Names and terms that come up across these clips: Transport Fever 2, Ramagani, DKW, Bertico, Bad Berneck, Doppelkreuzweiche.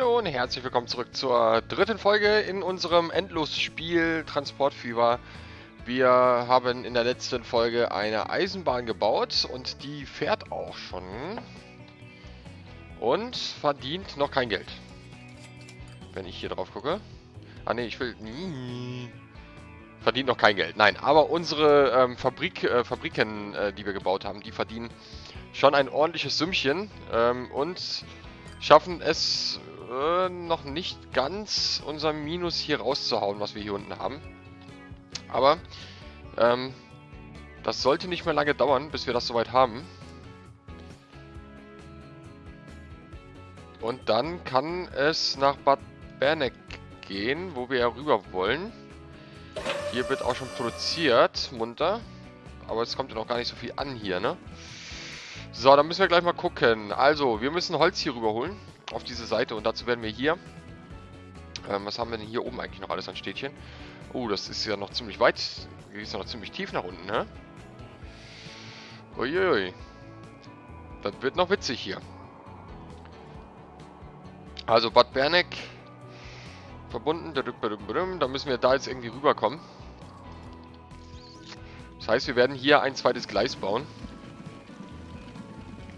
Hallo und herzlich willkommen zurück zur dritten Folge in unserem Endlosspiel Transport Fever. Wir haben in der letzten Folge eine Eisenbahn gebaut und die fährt auch schon und verdient noch kein Geld. Wenn ich hier drauf gucke. Ah ne, ich will... Verdient noch kein Geld. Nein, aber unsere Fabriken, die wir gebaut haben, die verdienen schon ein ordentliches Sümmchen und schaffen es noch nicht ganz, unser Minus hier rauszuhauen, was wir hier unten haben. Aber das sollte nicht mehr lange dauern, bis wir das soweit haben. Und dann kann es nach Bad Berneck gehen, wo wir ja rüber wollen. Hier wird auch schon produziert, munter. Aber es kommt ja noch gar nicht so viel an hier, ne? So, dann müssen wir gleich mal gucken. Also, wir müssen Holz hier rüberholen, auf diese Seite. Und dazu werden wir hier... was haben wir denn hier oben eigentlich noch alles an Städtchen? Oh, das ist ja noch ziemlich weit. Hier ist ja noch ziemlich tief nach unten, ne? Uiuiui. Das wird noch witzig hier. Also, Bad Berneck... verbunden. Da müssen wir da jetzt irgendwie rüberkommen. Das heißt, wir werden hier ein zweites Gleis bauen.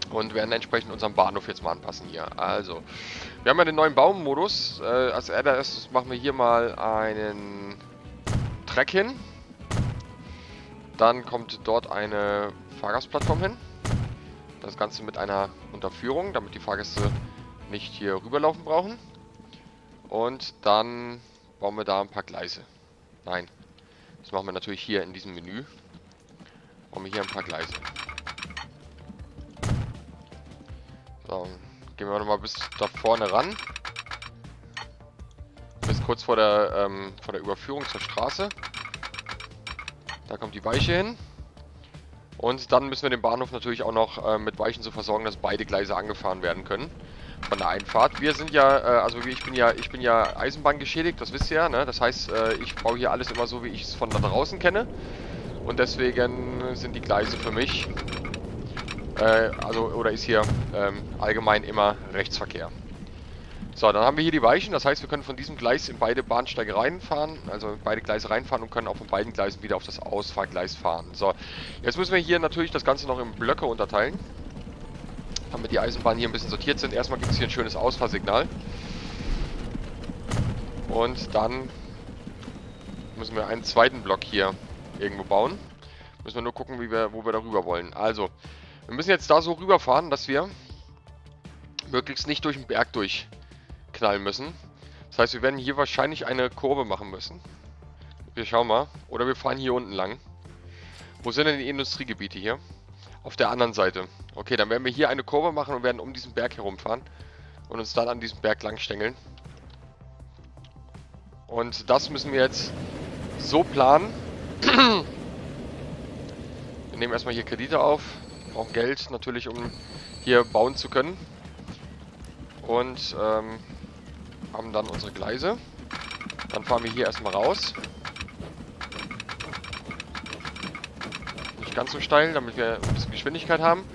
Und werden entsprechend unseren Bahnhof jetzt mal anpassen hier. Also, wir haben ja den neuen Baumodus. Als erstes machen wir hier mal einen Track hin. Dann kommt dort eine Fahrgastplattform hin. Das Ganze mit einer Unterführung, damit die Fahrgäste nicht hier rüberlaufen brauchen. Und dann bauen wir da ein paar Gleise. Nein, das machen wir natürlich hier in diesem Menü. Bauen wir hier ein paar Gleise. So, gehen wir nochmal bis da vorne ran. Bis kurz vor der Überführung zur Straße. Da kommt die Weiche hin. Und dann müssen wir den Bahnhof natürlich auch noch mit Weichen so versorgen, dass beide Gleise angefahren werden können. Von der Einfahrt. Wir sind ja, also ich bin ja Eisenbahn geschädigt, das wisst ihr ja, ne? Das heißt, ich baue hier alles immer so, wie ich es von da draußen kenne. Und deswegen sind die Gleise für mich, ist hier allgemein immer Rechtsverkehr. So, dann haben wir hier die Weichen, das heißt, wir können von diesem Gleis in beide Bahnsteige reinfahren, also in beide Gleise reinfahren und können auch von beiden Gleisen wieder auf das Ausfahrgleis fahren. So, jetzt müssen wir hier natürlich das Ganze noch in Blöcke unterteilen. Damit die Eisenbahnen hier ein bisschen sortiert sind. Erstmal gibt es hier ein schönes Ausfahrsignal. Und dann müssen wir einen zweiten Block hier irgendwo bauen. Müssen wir nur gucken, wo wir da rüber wollen. Also, wir müssen jetzt da so rüberfahren, dass wir möglichst nicht durch den Berg durchknallen müssen. Das heißt, wir werden hier wahrscheinlich eine Kurve machen müssen. Wir schauen mal. Oder wir fahren hier unten lang. Wo sind denn die Industriegebiete hier? Auf der anderen Seite. Okay, dann werden wir hier eine Kurve machen und werden um diesen Berg herumfahren. Und uns dann an diesem Berg lang stängeln. Und das müssen wir jetzt so planen. Wir nehmen erstmal hier Kredite auf. Brauchen Geld natürlich, um hier bauen zu können. Und haben dann unsere Gleise. Dann fahren wir hier erstmal raus. Ganz so steil, damit wir ein bisschen Geschwindigkeit haben.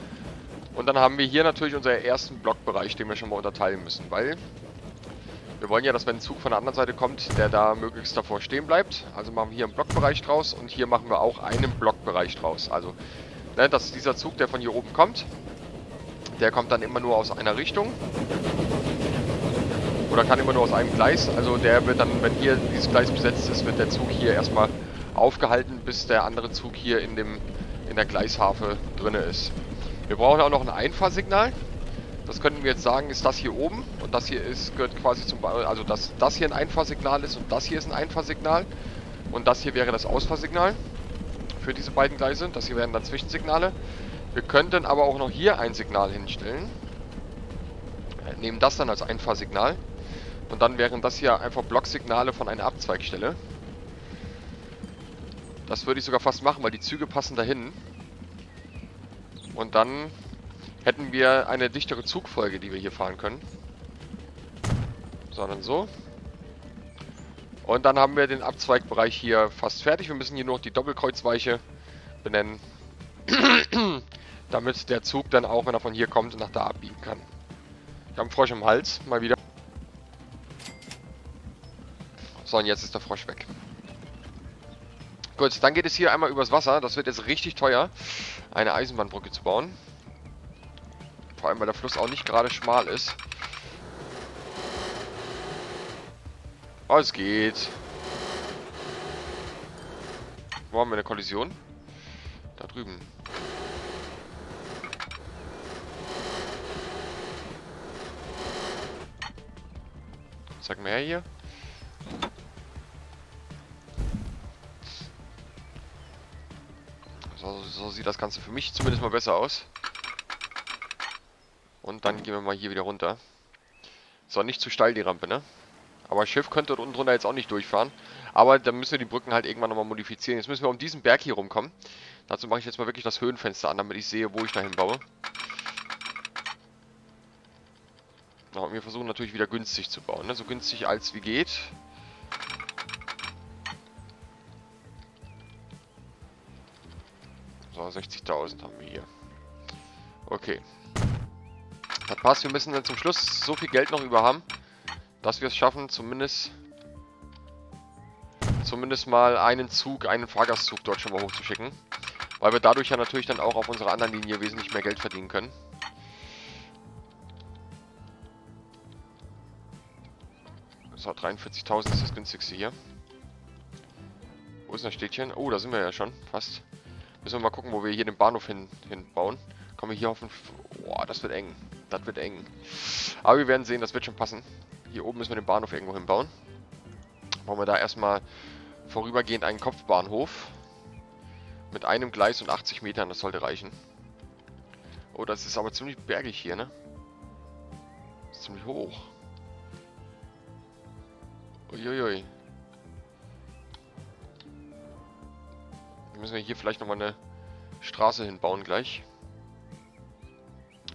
Und dann haben wir hier natürlich unseren ersten Blockbereich, den wir schon mal unterteilen müssen, weil wir wollen ja, dass wenn ein Zug von der anderen Seite kommt, der da möglichst davor stehen bleibt. Also machen wir hier einen Blockbereich draus und hier machen wir auch einen Blockbereich draus. Also, ne, dass dieser Zug, der von hier oben kommt, der kommt dann immer nur aus einer Richtung. Oder kann immer nur aus einem Gleis. Also der wird dann, wenn hier dieses Gleis besetzt ist, wird der Zug hier erstmal aufgehalten, bis der andere Zug hier in der Gleisharfe drinne ist. Wir brauchen auch noch ein Einfahrsignal. Das könnten wir jetzt sagen, ist das hier oben und das hier gehört quasi zum Bahnhof, also dass das hier ein Einfahrsignal ist und das hier ist ein Einfahrsignal und das hier wäre das Ausfahrsignal für diese beiden Gleise. Das hier wären dann Zwischensignale. Wir könnten aber auch noch hier ein Signal hinstellen. Nehmen das dann als Einfahrsignal und dann wären das hier einfach Blocksignale von einer Abzweigstelle. Das würde ich sogar fast machen, weil die Züge passen dahin. Und dann hätten wir eine dichtere Zugfolge, die wir hier fahren können. Sondern so. Und dann haben wir den Abzweigbereich hier fast fertig. Wir müssen hier nur noch die Doppelkreuzweiche benennen. Damit der Zug dann auch, wenn er von hier kommt, nach da abbiegen kann. Ich habe einen Frosch im Hals, mal wieder. So, und jetzt ist der Frosch weg. Gut, dann geht es hier einmal übers Wasser. Das wird jetzt richtig teuer, eine Eisenbahnbrücke zu bauen. Vor allem, weil der Fluss auch nicht gerade schmal ist. Oh, es geht. Wo haben wir eine Kollision? Da drüben. Sag mal her hier. So sieht das Ganze für mich zumindest mal besser aus. Und dann gehen wir mal hier wieder runter. So, nicht zu steil die Rampe, ne? Aber das Schiff könnte unten drunter jetzt auch nicht durchfahren. Aber dann müssen wir die Brücken halt irgendwann nochmal modifizieren. Jetzt müssen wir um diesen Berg hier rumkommen. Dazu mache ich jetzt mal wirklich das Höhenfenster an, damit ich sehe, wo ich dahin baue. Und wir versuchen natürlich wieder günstig zu bauen, ne? So günstig als wie geht. So, 60.000 haben wir hier. Okay. Das passt, wir müssen dann zum Schluss so viel Geld noch über haben, dass wir es schaffen, zumindest mal einen Zug, einen Fahrgastzug dort schon mal hochzuschicken. Weil wir dadurch ja natürlich dann auch auf unserer anderen Linie wesentlich mehr Geld verdienen können. So, 43.000 ist das günstigste hier. Wo ist denn das Städtchen? Oh, da sind wir ja schon, fast. Müssen wir mal gucken, wo wir hier den Bahnhof hinbauen. Kommen wir hier auf den... Boah, das wird eng. Das wird eng. Aber wir werden sehen, das wird schon passen. Hier oben müssen wir den Bahnhof irgendwo hinbauen. Brauchen wir da erstmal vorübergehend einen Kopfbahnhof. Mit einem Gleis und 80 Metern, das sollte reichen. Oh, das ist aber ziemlich bergig hier, ne? Das ist ziemlich hoch. Uiuiui. Dann müssen wir hier vielleicht nochmal eine Straße hinbauen gleich.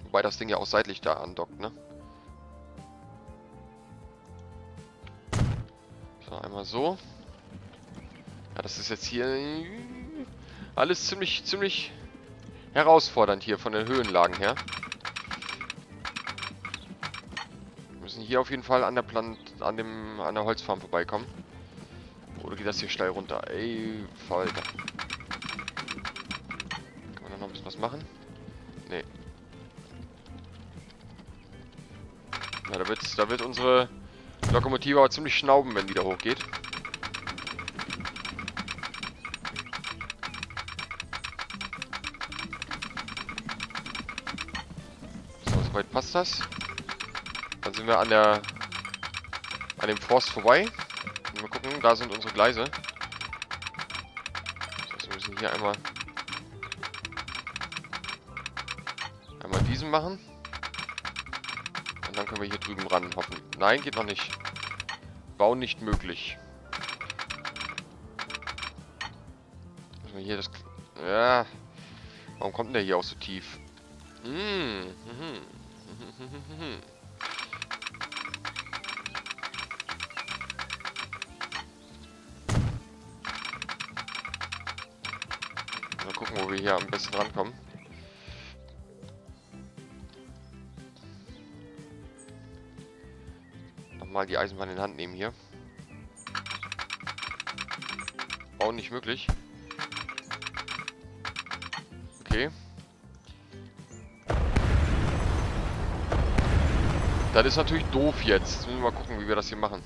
Wobei das Ding ja auch seitlich da andockt, ne? So, einmal so. Ja, das ist jetzt hier alles ziemlich herausfordernd hier von den Höhenlagen her. Wir müssen hier auf jeden Fall an der an der Holzfarm vorbeikommen. Oder geht das hier steil runter? Ey, Falter. Kann man da noch ein bisschen was machen? Nee. Ja, da wird unsere Lokomotive aber ziemlich schnauben, wenn die da hochgeht. So, soweit passt das. Dann sind wir an dem Forst vorbei. Mal gucken, da sind unsere Gleise. So, wir müssen hier einmal diesen machen. Und dann können wir hier drüben ran, hoffen. Nein, geht noch nicht. Bau nicht möglich. Müssen wir hier das... Ja. Warum kommt denn der hier auch so tief? Mal gucken, wo wir hier am besten rankommen. Mal die Eisenbahn in die Hand nehmen hier. Bauen nicht möglich. Okay. Das ist natürlich doof jetzt. Jetzt müssen wir mal gucken, wie wir das hier machen.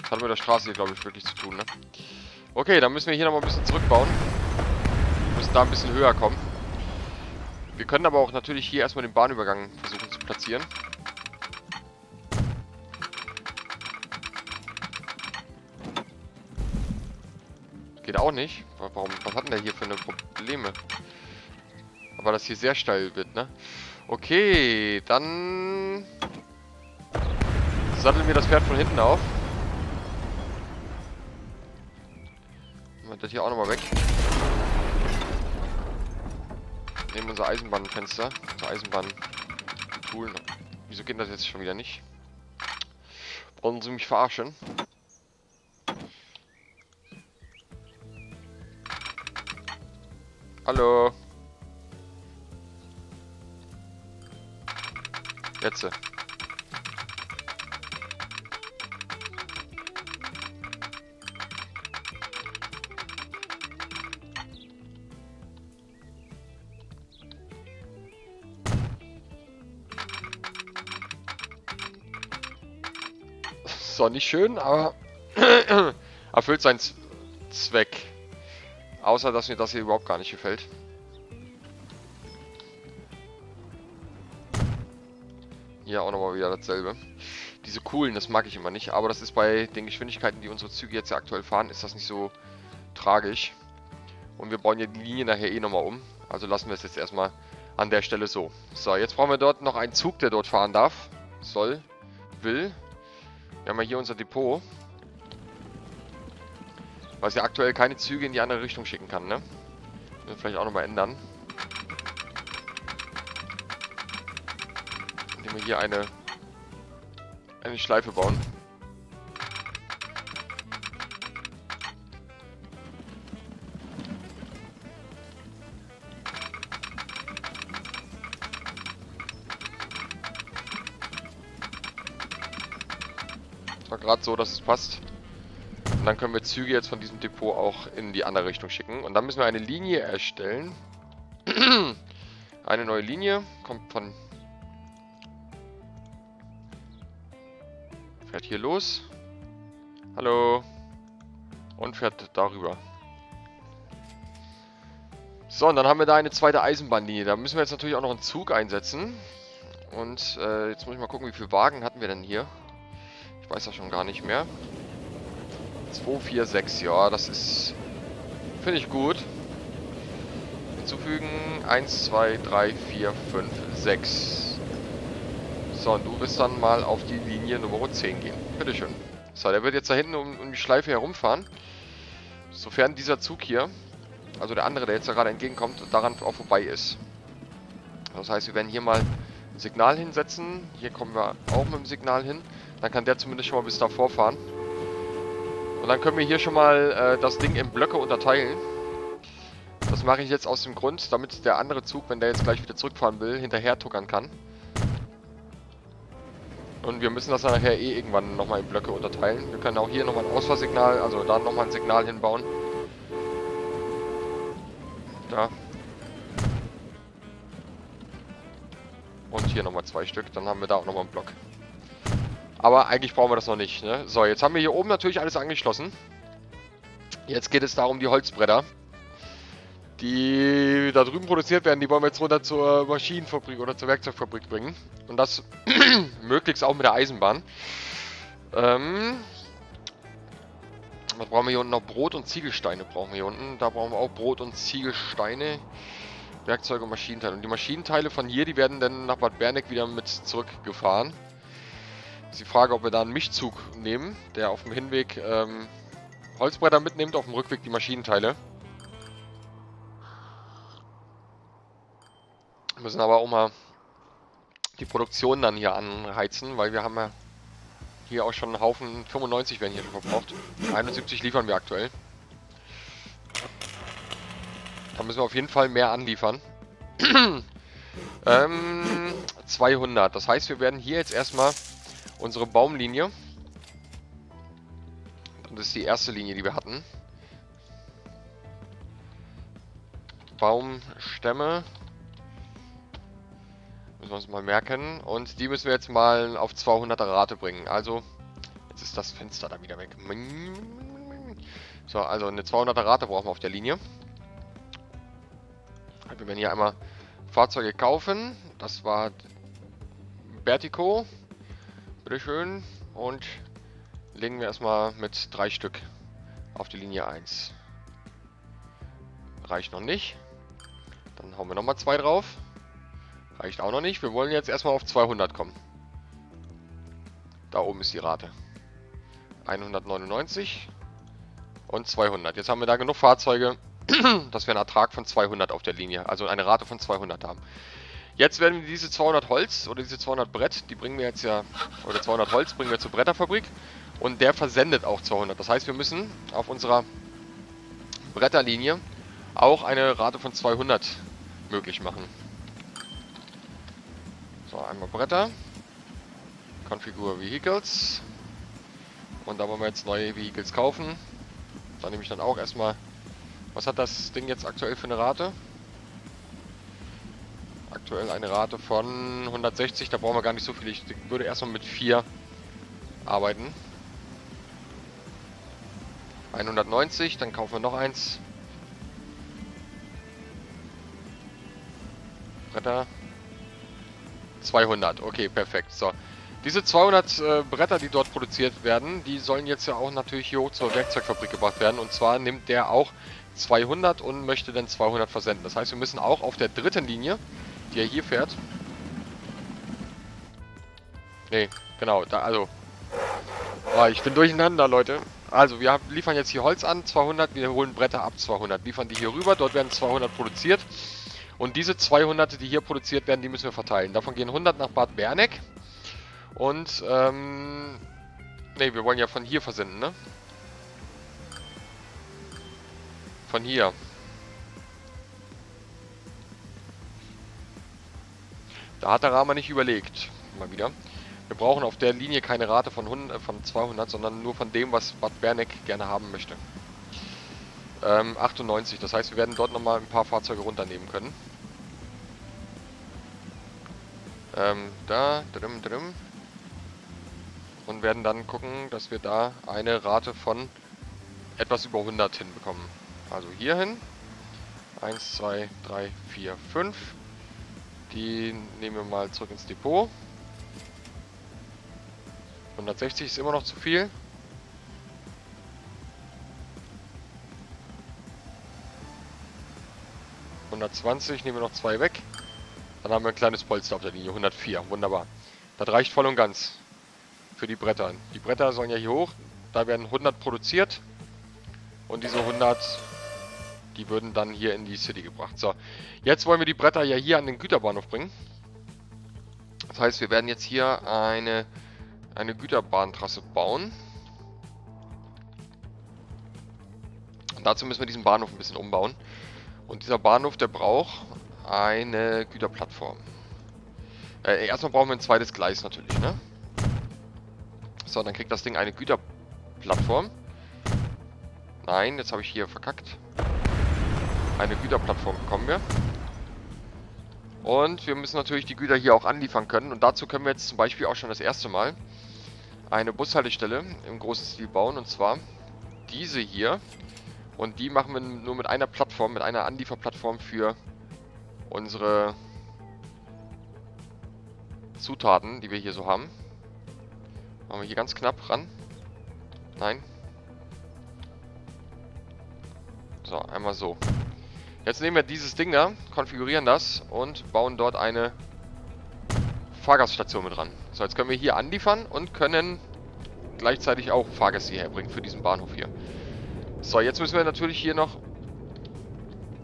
Das hat mit der Straße hier, glaube ich, wirklich zu tun, ne? Okay, dann müssen wir hier nochmal ein bisschen zurückbauen. Wir müssen da ein bisschen höher kommen. Wir können aber auch natürlich hier erstmal den Bahnübergang versuchen zu platzieren. Geht auch nicht. Warum? Was hat denn der hier für eine Probleme? Aber das hier sehr steil wird, ne? Okay, dann satteln wir das Pferd von hinten auf. Machen wir das hier auch nochmal weg. Nehmen unser Eisenbahnfenster, unser Eisenbahn-Tool. Wieso geht das jetzt schon wieder nicht? Brauchen Sie mich verarschen? Hallo. Jetzt. ist zwar nicht schön, aber erfüllt seinen Zweck. Außer, dass mir das hier überhaupt gar nicht gefällt. Hier auch nochmal wieder dasselbe. Diese coolen, das mag ich immer nicht. Aber das ist bei den Geschwindigkeiten, die unsere Züge jetzt aktuell fahren, ist das nicht so tragisch. Und wir bauen ja die Linie nachher eh nochmal um. Also lassen wir es jetzt erstmal an der Stelle so. So, jetzt brauchen wir dort noch einen Zug, der dort fahren darf. Soll, will. Wir haben ja hier unser Depot. Was ja aktuell keine Züge in die andere Richtung schicken kann, ne? Müssen wir vielleicht auch nochmal ändern. Indem wir hier eine Schleife bauen. Das war gerade so, dass es passt. Und dann können wir Züge jetzt von diesem Depot auch in die andere Richtung schicken. Und dann müssen wir eine Linie erstellen. Eine neue Linie kommt von... Fährt hier los. Hallo. Und fährt darüber. So, und dann haben wir da eine zweite Eisenbahnlinie. Da müssen wir jetzt natürlich auch noch einen Zug einsetzen. Und jetzt muss ich mal gucken, wie viele Wagen hatten wir denn hier. Ich weiß das schon gar nicht mehr. 2, 4, 6, ja, das ist, finde ich gut. Hinzufügen, 1, 2, 3, 4, 5, 6. So, und du wirst dann mal auf die Linie Nummer 10 gehen. Bitteschön. So, der wird jetzt da hinten um die Schleife herumfahren. Sofern dieser Zug hier, also der andere, der jetzt da gerade entgegenkommt, daran auch vorbei ist. Das heißt, wir werden hier mal ein Signal hinsetzen. Hier kommen wir auch mit dem Signal hin. Dann kann der zumindest schon mal bis davor fahren. Und dann können wir hier schon mal das Ding in Blöcke unterteilen. Das mache ich jetzt aus dem Grund, damit der andere Zug, wenn der jetzt gleich wieder zurückfahren will, hinterher tuckern kann. Und wir müssen das dann nachher eh irgendwann nochmal in Blöcke unterteilen. Wir können auch hier nochmal ein Ausfahrsignal, also da nochmal ein Signal hinbauen. Da. Und hier nochmal 2 Stück, dann haben wir da auch nochmal einen Block. Aber eigentlich brauchen wir das noch nicht, ne? So, jetzt haben wir hier oben natürlich alles angeschlossen. Jetzt geht es darum, die Holzbretter, die da drüben produziert werden, die wollen wir jetzt runter zur Maschinenfabrik oder zur Werkzeugfabrik bringen. Und das möglichst auch mit der Eisenbahn. Was brauchen wir hier unten noch? Brot und Ziegelsteine brauchen wir hier unten. Da brauchen wir auch Brot und Ziegelsteine, Werkzeuge und Maschinenteile. Und die Maschinenteile von hier, die werden dann nach Bad Berneck wieder mit zurückgefahren. Ist die Frage, ob wir da einen Mischzug nehmen, der auf dem Hinweg Holzbretter mitnimmt, auf dem Rückweg die Maschinenteile. Wir müssen aber auch mal die Produktion dann hier anheizen, weil wir haben ja hier auch schon einen Haufen, 95 werden hier schon verbraucht, 71 liefern wir aktuell. Da müssen wir auf jeden Fall mehr anliefern. 200, das heißt, wir werden hier jetzt erstmal unsere Baumlinie. Das ist die erste Linie, die wir hatten. Baumstämme. Müssen wir uns mal merken. Und die müssen wir jetzt mal auf 200er Rate bringen. Also, jetzt ist das Fenster da wieder weg. So, also eine 200er Rate brauchen wir auf der Linie. Wir werden hier einmal Fahrzeuge kaufen. Das war Bertico. Schön, und legen wir erstmal mit 3 Stück auf die Linie 1. Reicht noch nicht. Dann hauen wir nochmal 2 drauf. Reicht auch noch nicht. Wir wollen jetzt erstmal auf 200 kommen. Da oben ist die Rate. 199 und 200. Jetzt haben wir da genug Fahrzeuge, dass wir einen Ertrag von 200 auf der Linie, also eine Rate von 200 haben. Jetzt werden wir diese 200 Holz oder diese 200 Brett, die bringen wir jetzt ja, oder 200 Holz bringen wir zur Bretterfabrik und der versendet auch 200. Das heißt, wir müssen auf unserer Bretterlinie auch eine Rate von 200 möglich machen. So, einmal Bretter, Configure Vehicles und da wollen wir jetzt neue Vehicles kaufen. Da nehme ich dann auch erstmal, was hat das Ding jetzt aktuell für eine Rate? Aktuell eine Rate von 160, da brauchen wir gar nicht so viel. Ich würde erstmal mit 4 arbeiten. 190, dann kaufen wir noch eins. Bretter. 200, okay, perfekt. So, diese 200 Bretter, die dort produziert werden, die sollen jetzt ja auch natürlich hier hoch zur Werkzeugfabrik gebracht werden. Und zwar nimmt der auch 200 und möchte dann 200 versenden. Das heißt, wir müssen auch auf der dritten Linie, die er hier fährt... Ne, genau, da, also... Oh, ich bin durcheinander, Leute. Also, wir liefern jetzt hier Holz an, 200, wir holen Bretter ab, 200. Liefern die hier rüber, dort werden 200 produziert. Und diese 200, die hier produziert werden, die müssen wir verteilen. Davon gehen 100 nach Bad Berneck. Und, ne, wir wollen ja von hier versenden, ne? Von hier. Da hat der Rama nicht überlegt. Mal wieder. Wir brauchen auf der Linie keine Rate von 200, sondern nur von dem, was Bad Berneck gerne haben möchte. 98, das heißt, wir werden dort nochmal ein paar Fahrzeuge runternehmen können. Da, drum. Und werden dann gucken, dass wir da eine Rate von etwas über 100 hinbekommen. Also hier hin. 1, 2, 3, 4, 5. Die nehmen wir mal zurück ins Depot. 160 ist immer noch zu viel. Nehmen wir noch 2 weg. Dann haben wir ein kleines Polster auf der Linie. 104, wunderbar. Das reicht voll und ganz für die Bretter. Die Bretter sollen ja hier hoch. Da werden 100 produziert. Und diese 100, die würden dann hier in die City gebracht. So, jetzt wollen wir die Bretter ja hier an den Güterbahnhof bringen. Das heißt, wir werden jetzt hier eine Güterbahntrasse bauen. Und dazu müssen wir diesen Bahnhof ein bisschen umbauen. Und dieser Bahnhof, der braucht eine Güterplattform. Erstmal brauchen wir ein zweites Gleis natürlich, ne? So, dann kriegt das Ding eine Güterplattform. Nein, jetzt habe ich hier verkackt. Eine Güterplattform bekommen wir. Und wir müssen natürlich die Güter hier auch anliefern können. Und dazu können wir jetzt zum Beispiel auch schon das erste Mal eine Bushaltestelle im großen Stil bauen. Und zwar diese hier. Und die machen wir nur mit einer Plattform, mit einer Anlieferplattform für unsere Zutaten, die wir hier so haben. Machen wir hier ganz knapp ran. Nein. So, einmal so. Jetzt nehmen wir dieses Ding da, konfigurieren das und bauen dort eine Fahrgaststation mit dran. So, jetzt können wir hier anliefern und können gleichzeitig auch Fahrgäste hierher bringen für diesen Bahnhof hier. So, jetzt müssen wir natürlich hier noch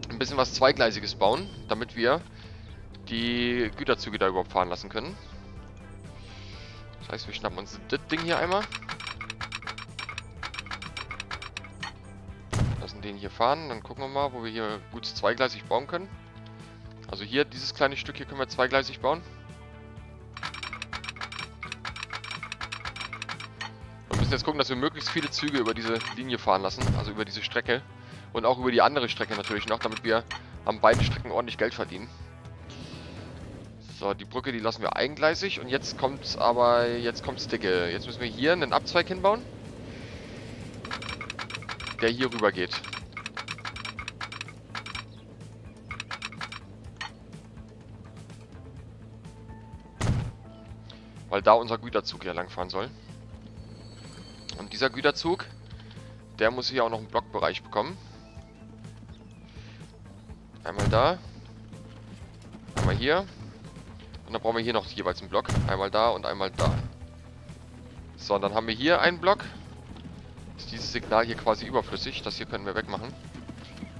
ein bisschen was Zweigleisiges bauen, damit wir die Güterzüge da überhaupt fahren lassen können. Das heißt, wir schnappen uns das Ding hier einmal. Lassen den hier fahren, dann gucken wir mal, wo wir hier gut zweigleisig bauen können. Also hier, dieses kleine Stück hier können wir zweigleisig bauen. Jetzt gucken, dass wir möglichst viele Züge über diese Linie fahren lassen, also über diese Strecke und auch über die andere Strecke natürlich noch, damit wir an beiden Strecken ordentlich Geld verdienen. So, die Brücke, die lassen wir eingleisig und jetzt kommt aber, jetzt kommt's dicke. Jetzt müssen wir hier einen Abzweig hinbauen, der hier rüber geht. Weil da unser Güterzug ja langfahren soll. Und dieser Güterzug, der muss hier auch noch einen Blockbereich bekommen. Einmal da. Einmal hier. Und dann brauchen wir hier noch jeweils einen Block. Einmal da und einmal da. So, und dann haben wir hier einen Block. Ist dieses Signal hier quasi überflüssig. Das hier können wir wegmachen.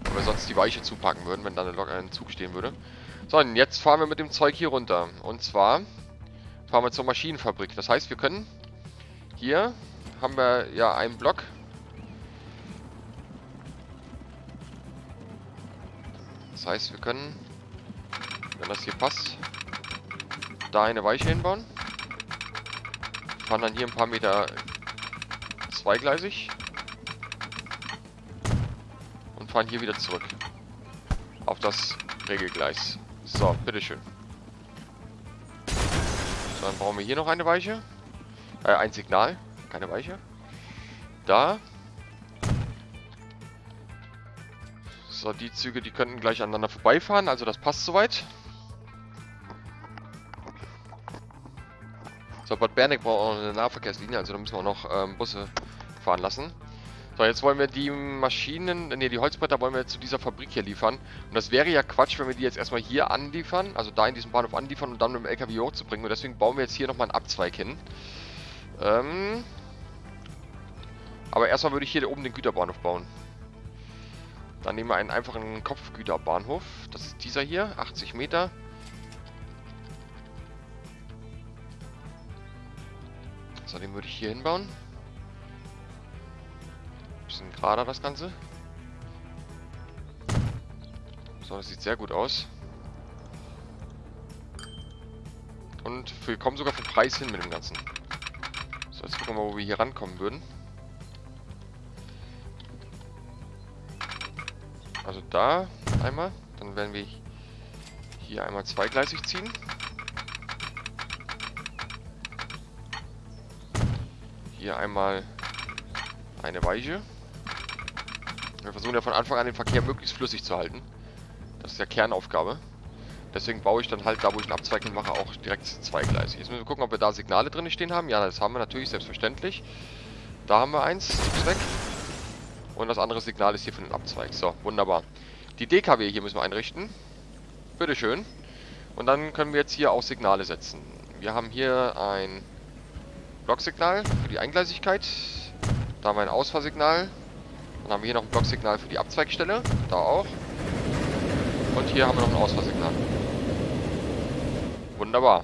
Weil wir sonst die Weiche zupacken würden, wenn da ein Zug stehen würde. So, und jetzt fahren wir mit dem Zeug hier runter. Und zwar fahren wir zur Maschinenfabrik. Das heißt, wir können hier... haben wir ja einen Block. Das heißt, wir können, wenn das hier passt, da eine Weiche hinbauen. Fahren dann hier ein paar Meter zweigleisig. Und fahren hier wieder zurück. Auf das Regelgleis. So, bitteschön. So, dann brauchen wir hier noch eine Weiche. Ein Signal. Keine Weiche. Da. So, die Züge, die könnten gleich aneinander vorbeifahren, also das passt soweit. So, Bad Berneck braucht auch noch eine Nahverkehrslinie, also da müssen wir auch noch Busse fahren lassen. So, jetzt wollen wir die die Holzbretter wollen wir jetzt zu dieser Fabrik hier liefern. Und das wäre ja Quatsch, wenn wir die jetzt erstmal hier anliefern, also da in diesem Bahnhof anliefern und dann mit dem LKW hochzubringen. Und deswegen bauen wir jetzt hier nochmal einen Abzweig hin. Aber erstmal würde ich hier oben den Güterbahnhof bauen. Dann nehmen wir einen einfachen Kopfgüterbahnhof. Das ist dieser hier, 80 Meter. So, den würde ich hier hinbauen. Bisschen gerader das Ganze. So, das sieht sehr gut aus. Und wir kommen sogar vom Preis hin mit dem Ganzen. So, jetzt gucken wir mal, wo wir hier rankommen würden. Also da einmal. Dann werden wir hier einmal zweigleisig ziehen. Hier einmal eine Weiche. Wir versuchen ja von Anfang an den Verkehr möglichst flüssig zu halten. Das ist ja Kernaufgabe. Deswegen baue ich dann halt, da wo ich einen Abzweig hin mache, auch direkt zweigleisig. Jetzt müssen wir gucken, ob wir da Signale drin stehen haben. Ja, das haben wir natürlich, selbstverständlich. Da haben wir eins, ist weg. Und das andere Signal ist hier für den Abzweig. So, wunderbar. Die DKW hier müssen wir einrichten. Bitteschön. Und dann können wir jetzt hier auch Signale setzen. Wir haben hier ein Blocksignal für die Eingleisigkeit. Da haben wir ein Ausfahrsignal. Dann haben wir hier noch ein Blocksignal für die Abzweigstelle. Da auch. Und hier haben wir noch ein Ausfahrsignal. Wunderbar.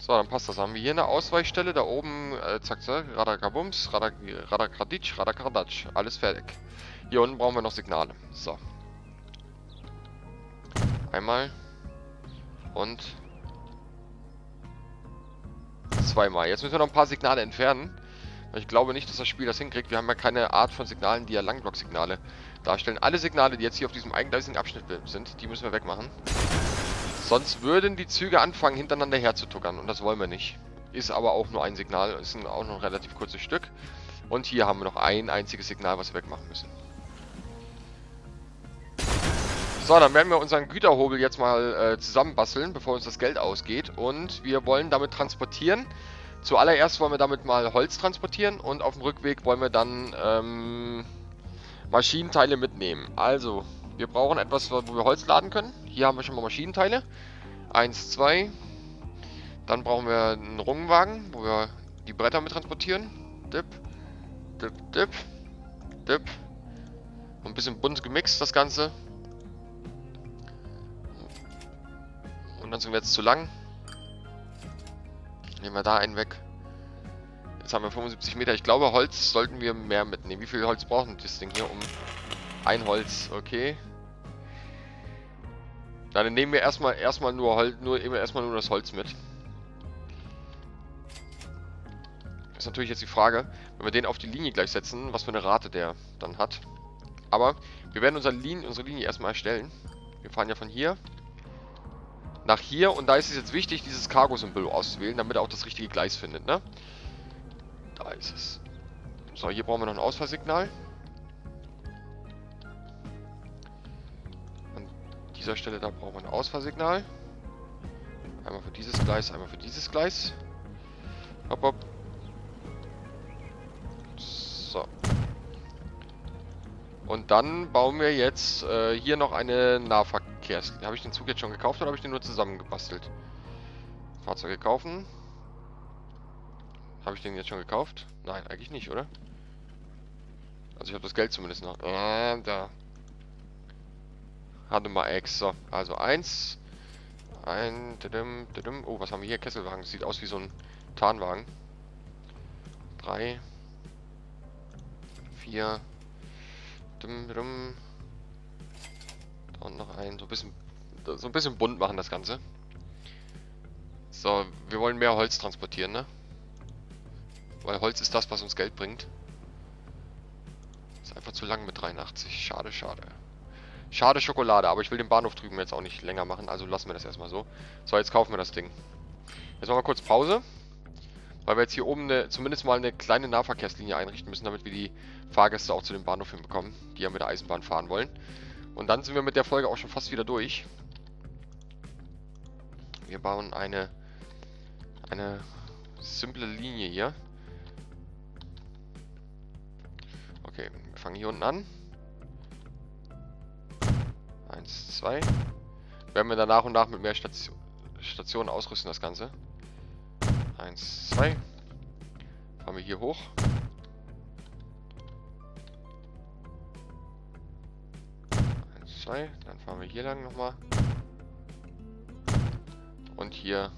So, dann passt das. Dann haben wir hier eine Ausweichstelle. Da oben, zack, zack, Radakabums, Radakraditsch, Radakadatsch. Alles fertig. Hier unten brauchen wir noch Signale. So. Einmal. Und zweimal. Jetzt müssen wir noch ein paar Signale entfernen. Ich glaube nicht, dass das Spiel das hinkriegt. Wir haben ja keine Art von Signalen, die ja Langblock-Signale darstellen. Alle Signale, die jetzt hier auf diesem eingleisigen Abschnitt sind, die müssen wir wegmachen. Sonst würden die Züge anfangen, hintereinander herzutuckern. Und das wollen wir nicht. Ist aber auch nur ein Signal. Ist auch noch ein relativ kurzes Stück. Und hier haben wir noch ein einziges Signal, was wir wegmachen müssen. So, dann werden wir unseren Güterhobel jetzt mal zusammenbasteln, bevor uns das Geld ausgeht. Und wir wollen damit transportieren. Zuallererst wollen wir damit mal Holz transportieren. Und auf dem Rückweg wollen wir dann Maschinenteile mitnehmen. Also, wir brauchen etwas, wo wir Holz laden können. Hier haben wir schon mal Maschinenteile. 1, 2. Dann brauchen wir einen Rungenwagen, wo wir die Bretter mit transportieren. Dip, dip, dip, dip. Und ein bisschen bunt gemixt das Ganze. Und dann sind wir jetzt zu lang. Nehmen wir da einen weg. Jetzt haben wir 75 Meter. Ich glaube, Holz sollten wir mehr mitnehmen. Wie viel Holz brauchen das Ding hier um? Ein Holz, okay. Dann nehmen wir erstmal nur das Holz mit. Ist natürlich jetzt die Frage, wenn wir den auf die Linie gleich setzen, was für eine Rate der dann hat. Aber wir werden unsere Linie erstmal erstellen. Wir fahren ja von hier nach hier, und da ist es jetzt wichtig, dieses Cargo-Symbol auszuwählen, damit er auch das richtige Gleis findet, ne? Da ist es. So, hier brauchen wir noch ein Ausfahrsignal. An dieser Stelle, da brauchen wir ein Ausfahrsignal. Einmal für dieses Gleis, einmal für dieses Gleis. Hopp, hopp. So. Und dann bauen wir jetzt hier noch eine Nahverkehr. Habe ich den Zug jetzt schon gekauft oder habe ich den nur zusammengebastelt? Fahrzeuge kaufen. Habe ich den jetzt schon gekauft? Nein, eigentlich nicht, oder? Also ich habe das Geld zumindest noch. Da. Hatte mal X. So, also 1. Ein. Oh, was haben wir hier? Kesselwagen. Das sieht aus wie so ein Tarnwagen. 3. 4. Und noch ein, so ein bisschen bunt machen das Ganze. So, wir wollen mehr Holz transportieren, ne? Weil Holz ist das, was uns Geld bringt. Ist einfach zu lang mit 83. Schade, schade. Schade Schokolade, aber ich will den Bahnhof drüben jetzt auch nicht länger machen, also lassen wir das erstmal so. So, jetzt kaufen wir das Ding. Jetzt machen wir kurz Pause. Weil wir jetzt hier oben eine, zumindest mal eine kleine Nahverkehrslinie einrichten müssen, damit wir die Fahrgäste auch zu dem Bahnhof hinbekommen, die ja mit der Eisenbahn fahren wollen. Und dann sind wir mit der Folge auch schon fast wieder durch. Wir bauen eine simple Linie hier. Okay, wir fangen hier unten an. 1, 2. Werden wir dann nach und nach mit mehr Stationen ausrüsten, das Ganze. 1, 2. Fahren wir hier hoch. Dann fahren wir hier lang nochmal. Und hier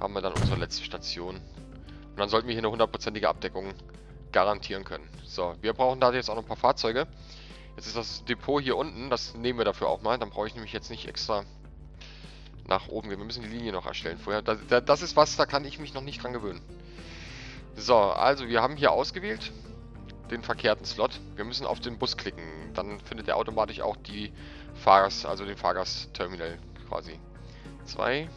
haben wir dann unsere letzte Station. Und dann sollten wir hier eine hundertprozentige Abdeckung garantieren können. So, wir brauchen da jetzt auch noch ein paar Fahrzeuge. Jetzt ist das Depot hier unten, das nehmen wir dafür auch mal. Dann brauche ich nämlich jetzt nicht extra nach oben gehen. Wir müssen die Linie noch erstellen vorher. Das ist was, da kann ich mich noch nicht dran gewöhnen. So, also wir haben hier ausgewählt den verkehrten Slot. Wir müssen auf den Bus klicken. Dann findet er automatisch auch die Fahrgast, also den Fahrgastterminal quasi. 2.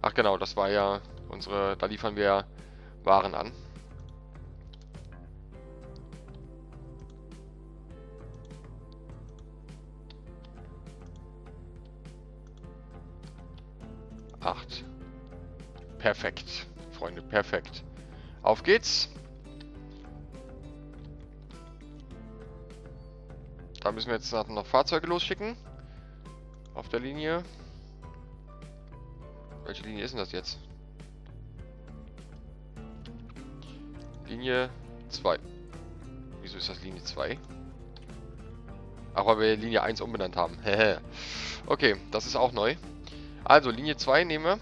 Ach genau, das war ja unsere, da liefern wir Waren an. Acht. Perfekt. Freunde, perfekt. Auf geht's. Da müssen wir jetzt noch Fahrzeuge losschicken. Auf der Linie. Welche Linie ist denn das jetzt? Linie 2. Wieso ist das Linie 2? Ach, weil wir Linie 1 umbenannt haben. Okay, das ist auch neu. Also, Linie 2 nehmen wir.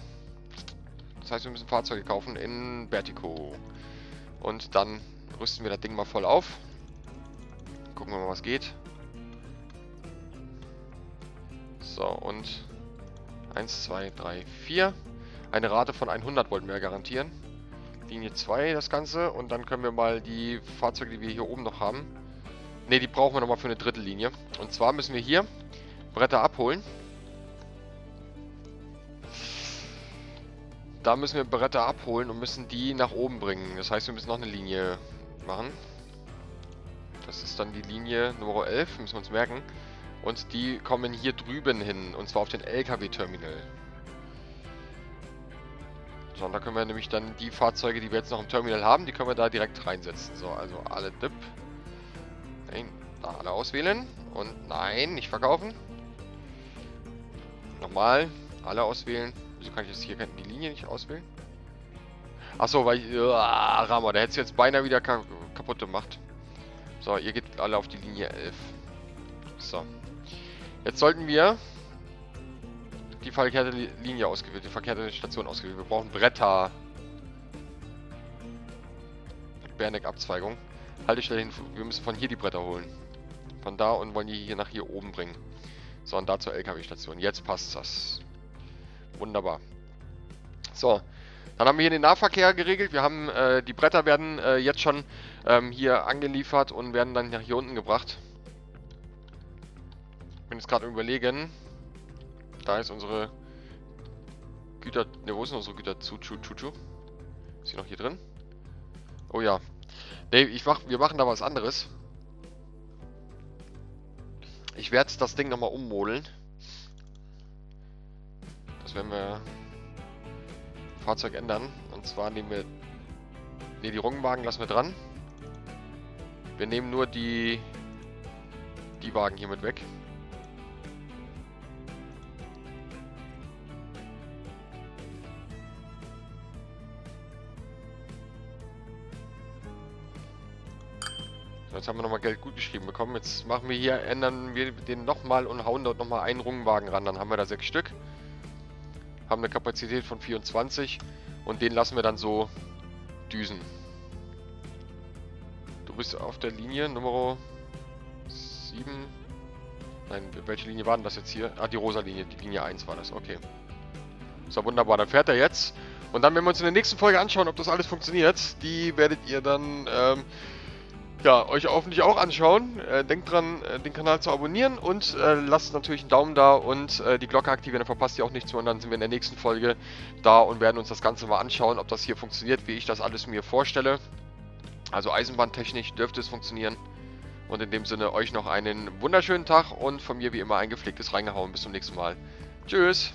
Das heißt, wir müssen Fahrzeuge kaufen in Bertico. Und dann rüsten wir das Ding mal voll auf. Gucken wir mal, was geht. So, und 1, 2, 3, 4. Eine Rate von 100 wollten wir garantieren. Linie 2 das Ganze. Und dann können wir mal die Fahrzeuge, die wir hier oben noch haben. Ne, die brauchen wir nochmal für eine dritte Linie. Und zwar müssen wir hier Bretter abholen. Da müssen wir Bretter abholen und müssen die nach oben bringen. Das heißt, wir müssen noch eine Linie machen. Das ist dann die Linie Nummer 11, müssen wir uns merken. Und die kommen hier drüben hin, und zwar auf den LKW-Terminal. So, und da können wir nämlich dann die Fahrzeuge, die wir jetzt noch im Terminal haben, die können wir da direkt reinsetzen. So, also alle DIP. Nein, da alle auswählen. Und nein, nicht verkaufen. Nochmal, alle auswählen. Wieso kann ich jetzt hier die Linie nicht auswählen? Achso, weil... Rama, der hätte es jetzt beinahe wieder kaputt gemacht. So, ihr geht alle auf die Linie 11. So. Jetzt sollten wir die verkehrte Linie ausgewählt, die verkehrte Station ausgewählt. Wir brauchen Bretter. Berneck-Abzweigung. Haltestelle hin. Wir müssen von hier die Bretter holen. Von da und wollen die hier nach hier oben bringen. So, und da zur LKW-Station. Jetzt passt das. Wunderbar. So, dann haben wir hier den Nahverkehr geregelt. Wir haben, die Bretter werden jetzt schon hier angeliefert und werden dann nach hier unten gebracht. Ich bin jetzt gerade überlegen. Da ist unsere Güter... Ne, wo ist denn unsere Güter? Tschu-Tschu-Tschu. Ist sie noch hier drin? Oh ja. Ne, wir machen da was anderes. Ich werde das Ding nochmal ummodeln. Wenn wir Fahrzeug ändern, und zwar nehmen wir die Rungwagen lassen wir dran. Wir nehmen nur die Wagen hier mit weg. So, jetzt haben wir nochmal Geld gut geschrieben bekommen. Jetzt machen wir hier, ändern wir den nochmal und hauen dort nochmal einen Rungwagen ran. Dann haben wir da 6 Stück. Haben eine Kapazität von 24 und den lassen wir dann so düsen. Du bist auf der Linie Nummer 7. Nein, welche Linie war denn das jetzt hier? Ah, die rosa Linie, die Linie 1 war das, okay. So, wunderbar, dann fährt er jetzt. Und dann werden wir uns in der nächsten Folge anschauen, ob das alles funktioniert. Die werdet ihr dann ja, euch hoffentlich auch anschauen. Denkt dran, den Kanal zu abonnieren und lasst natürlich einen Daumen da und die Glocke aktivieren, dann verpasst ihr auch nichts mehr. Und dann sind wir in der nächsten Folge da und werden uns das Ganze mal anschauen, ob das hier funktioniert, wie ich das alles mir vorstelle. Also eisenbahntechnisch dürfte es funktionieren. Und in dem Sinne euch noch einen wunderschönen Tag und von mir wie immer ein gepflegtes Reingehauen. Bis zum nächsten Mal. Tschüss!